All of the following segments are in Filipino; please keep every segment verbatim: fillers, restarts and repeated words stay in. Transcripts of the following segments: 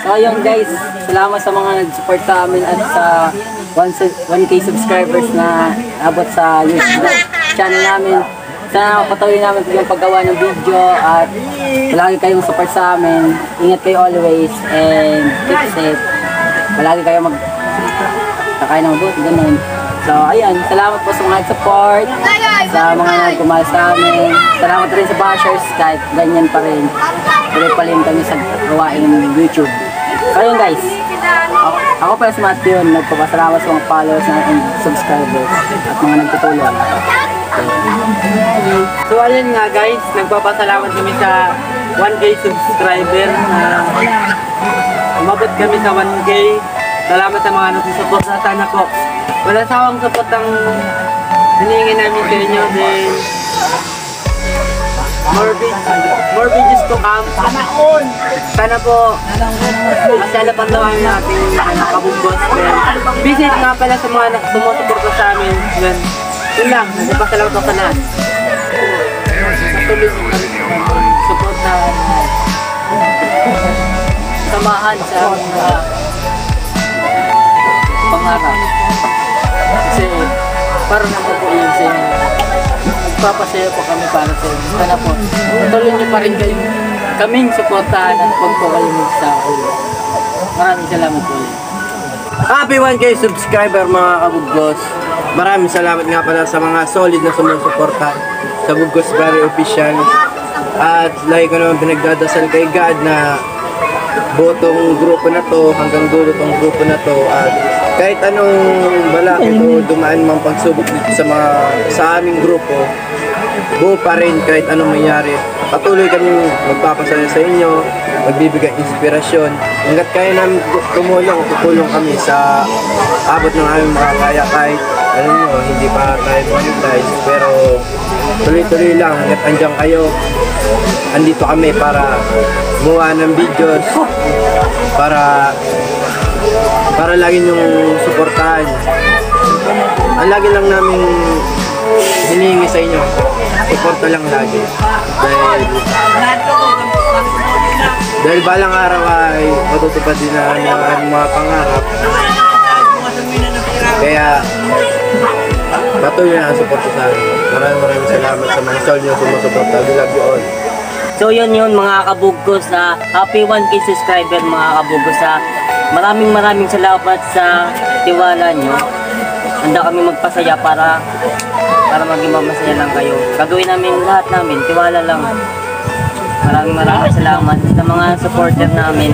So ayun guys, salamat sa mga nag-support sa amin at sa one K subscribers na abot sa YouTube channel namin. Sana patuloy namin yung paggawa ng video at palagi kayong support sa amin. Ingat kayo always and keep safe. Palagi kayo mag-takain ng boot, ganun. So ayun, salamat po sa mga support, sa mga nagkumahal sa amin. Salamat rin sa bashers, kahit ganyan pa rin. Tuloy pa rin kami sa gawain ng YouTube. So ayun guys, ako, ako pala si Matthew, nagpapasalamat sa mga followers and subscribers at mga nagtutulong. So ayun nga guys, nagpapasalamat kami sa one K subscriber na umabot kami sa one K. Salamat sa mga nagsusupport sa sana po. Wala sawang support ang hinihingi namin sa inyo, then more videos to come. Sana po masala pa daw ang ating kabugos. Visit nga pala sa mga sumusuporta sa amin. Yun, yun lang, nagpapasalamat ako na patuloy sa kami support na samahan sa aming uh, pangarap. Kasi parang ako po yun sa inyo. Nagpapasaya po kami para sa inyo. Sana po, tuloy niyo pa rin kayo kaming suportahan at pagpapalinig sa ulo. Maraming salamat po. Happy one K subscriber mga kabugos. Maraming salamat nga pala sa mga solid na sumusuporta sa Bugkos Brothers Official. At lagi ko naman pinagdadasal kay God na buo tong grupo na to, hanggang dulo tong grupo na to, at kahit anong balakid o dumaan mang pagsubok dito sa mga sa aming grupo, buo pa rin kahit anong mayari. Patuloy kami magpapasaya sa inyo, magbibigay inspirasyon. Hanggat kaya namin tumulong, tutulong kami sa abot ng aming makakaya kahit alam nyo, hindi pa tayo monetize, pero tuloy-tuloy lang hanggat andyan kayo. Andito kami para gumawa ng videos, para para lagi nyong suportahan. Ang lagi lang namin hinihingi sa inyo, suporta lang lagi. Dahil, dahil balang araw ay matutupad din na ang mga pangarap. Kaya, patuloy na ang suporta sa akin. Maraming maraming salamat sa mga soul nyo sumusuporta. We love you all. So yun yun mga kabugkos, na happy one K subscriber mga kabugkos. Na maraming maraming salamat sa tiwala nyo. Handa kami magpasaya para para maging mamasaya lang kayo. Gagawin namin lahat namin, tiwala lang. Maraming maraming salamat sa mga supporter namin,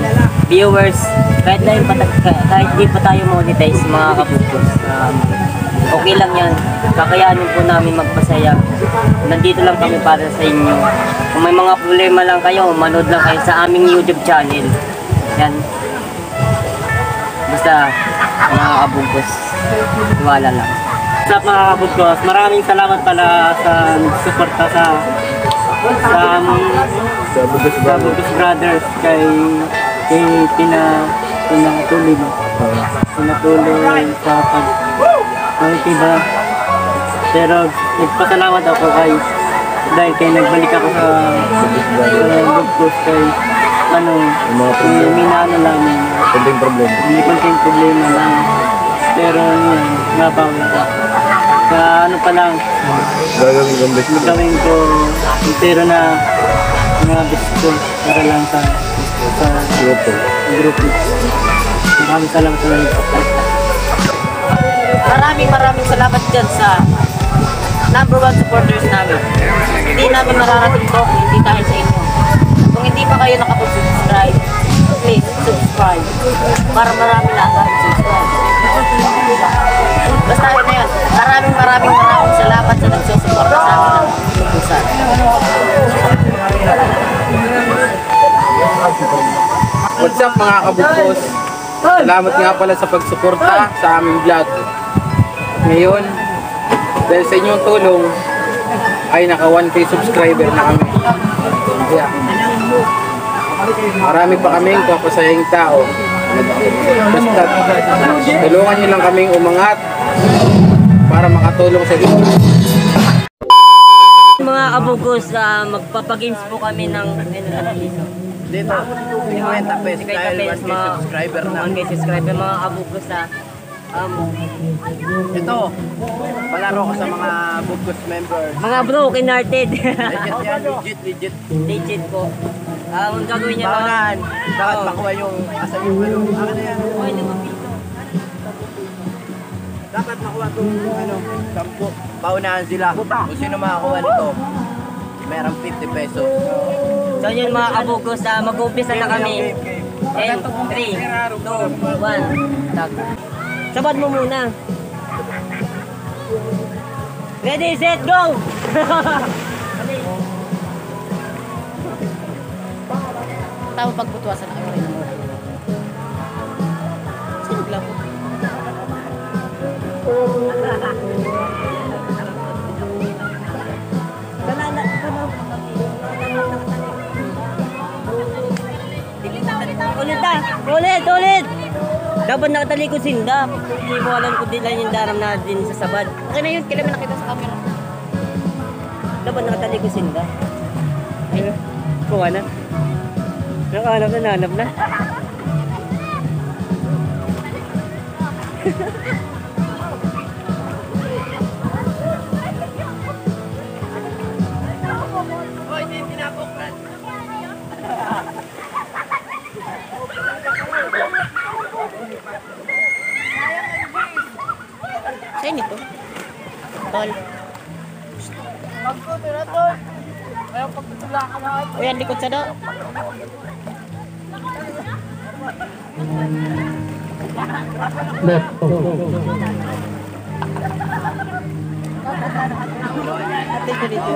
viewers, kahit na yung kahit di pa tayo monetize mga kabugkos. Um, okay lang yan, kakayanin po namin magpasaya. Nandito lang kami para sa inyo. Kung may mga problema lang kayo, manood lang kayo sa aming YouTube channel. Yan. Basta mga kabugkos, tiwala lang. What's up mga kabugkos, maraming salamat pala sa suporta sa sa sa Bugkos Brothers. Brothers kay kay Tina Pinatuloy Pinatuloy sa pag okay ba? Pero nagpasalamat ako guys dahil kay nagbalik ako sa Bugkos kay ano minano namin kunting problema may kunting problema lang pero yun nabawi ko sa ano pa lang magawin ko pero na mga best ko para lang sa sa grupo grupo maraming salamat sa maraming maraming salamat dyan sa number one supporters namin. Hindi namin mararating to kung hindi dahil sa inyo. Kung hindi pa kayo nakapag-subscribe, please subscribe para marami na agad subscribe. Basta yun na yun. Maraming maraming maraming salamat sa nagsusuporta sa amin ng Bugkosan. What's up mga kabugkos? Salamat nga pala sa pagsuporta sa aming vlog. Ngayon, dahil sa inyong tulong, ay naka one K subscriber na kami. Yeah. Marami pa kaming kapasayang tao. Basta, tulungan nyo lang kaming umangat para makatulong sa inyo. Mga kabugkos, uh, magpapag-games po kami ng... dito, fifty pesos dahil one K subscriber na. one K subscriber mga kabugos na. Um, ito, palaro ko sa mga Bugkos members. Mga broken hearted. Legit yan, legit, legit. Legit po. Um, gagawin niya lang. Bakit makuha yung asa yung ano? Ano na yan? O, hindi mo pito. Dapat makuha itong ano, sampu. Paunahan sila. Kung sino makakuha nito, merong fifty pesos. So yun mga kabugos, uh, mag-umpisa na kami. And three, two, one, tag. Sabad mo muna. Ready, set, go! Tao pagbutuasan ako rin. Sinog lang po. Ulit na! Ulit! Ulit! Dapat nakatalikod sinda. Hindi mo alam kung di lang yung daram na din sa sabad. Okay na yun. Kailan mo nakita sa camera? Dapat nakatalikod sinda. Ay, kuha na. Nakahanap na, nahanap na. Oh, hindi tinapok na. Saan nito? Tol. Magkuto na, tol. Ayaw pagkutula ka na. Uy, ang likod sa do. Ate ko dito.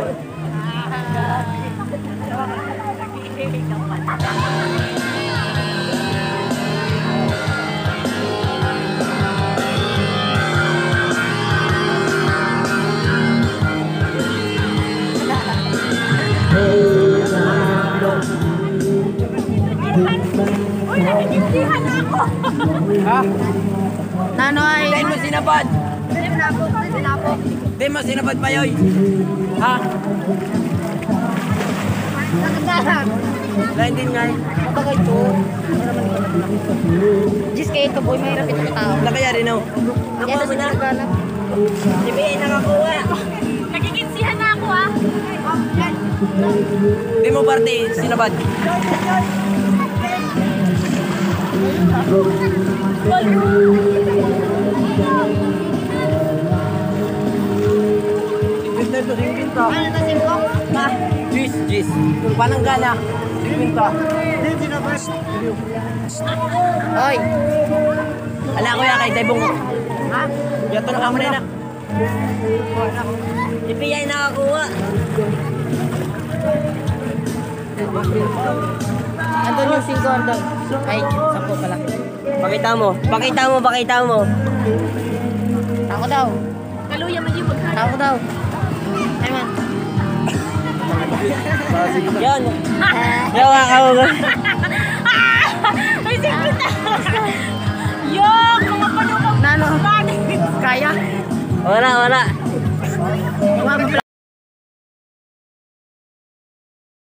Nagkitihan na ako! Ha? Nano ay... Hindi mo sinabad! Hindi mo sinabad! Hindi mo sinabad! Hindi mo sinabad pa yoy! Ha? Nakatarap! Hindi nga eh. Mabagay ito. Just kayo ito boy, mahirap ito na tao. Nakayari na o. Nakuha mo na. Sibihin na kakuha. Nagkikinsihan na ako ah! Hindi mo parte sinabad. Pinta to, pinta. Ano na si Bob? Ma, jis, jis. Kung panang gana, pinta. Hindi na bas. Hoy. Ala ko ya kay Taybong. Ha? Yato na kamera na. Ipiyay na ako. Andun yung singko, andun. Ay, sampo pala. Pakita mo, pakita mo, pakita mo. Tako daw. Kaluya man yung maghanap. Tako daw. Ay man. Yun. Yawa ka mo. Ay, singko na. Yung, mga panukang. Nano? Kaya? Wala, wala. Wala, wala.